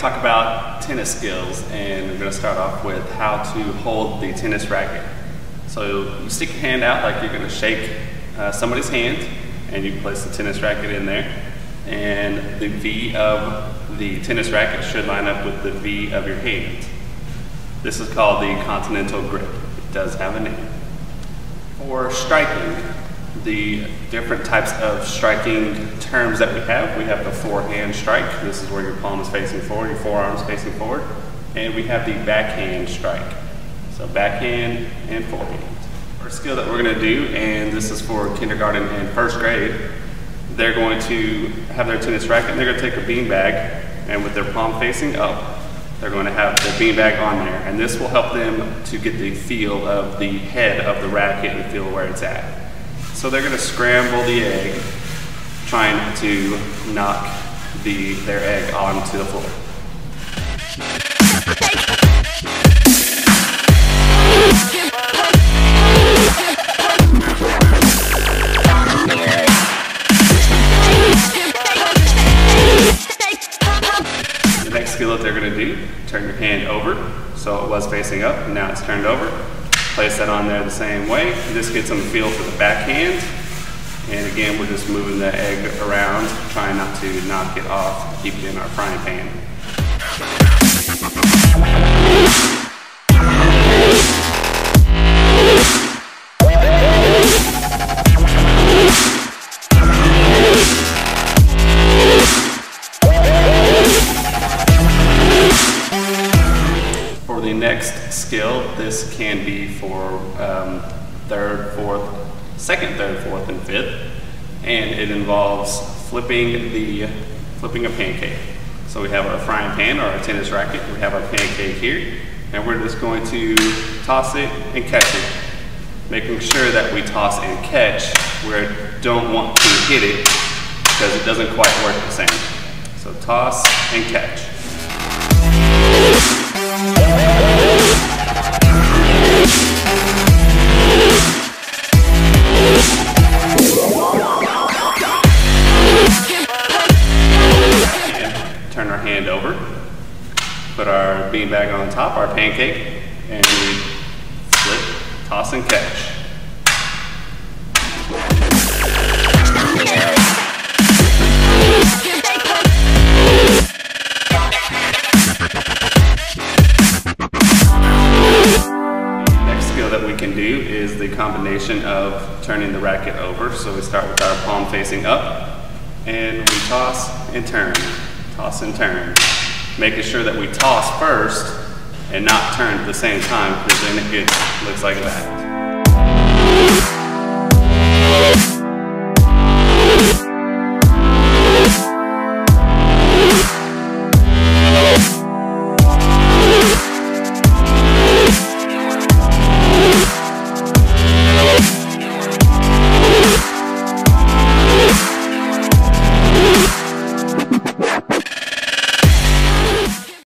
to talk about tennis skills, and we're going to start off with how to hold the tennis racket. So you stick your hand out like you're going to shake somebody's hand, and you place the tennis racket in there, and the V of the tennis racket should line up with the V of your hand. This is called the continental grip. It does have a name. For striking, the different types of striking terms that we have the forehand strike. This is where your palm is facing forward, your forearm is facing forward, and we have the backhand strike. So backhand and forehand. First skill that we're going to do, and this is for kindergarten and first grade, they're going to have their tennis racket, and they're going to take a beanbag, and with their palm facing up, they're going to have the beanbag on there, and this will help them to get the feel of the head of the racket and feel where it's at. So they're going to scramble the egg, trying to knock their egg onto the floor. The next skill that they're going to do, turn your hand over. So it was facing up, and now it's turned over. Place that on there the same way. This gets them a feel for the backhand. And again, we're just moving the egg around, trying not to knock it off, keep it in our frying pan. For the next skill, this can be for second, third, fourth, and fifth, and it involves flipping a pancake. So we have our frying pan or our tennis racket, we have our pancake here, and we're just going to toss it and catch it, making sure that we toss and catch where we don't want to hit it because it doesn't quite work the same. So toss and catch. Turn our hand over, put our beanbag on top, our pancake, and we flip, toss, and catch. Next skill that we can do is the combination of turning the racket over. So we start with our palm facing up, and we toss and turn. Toss and turn, making sure that we toss first and not turn at the same time, because then it looks like that.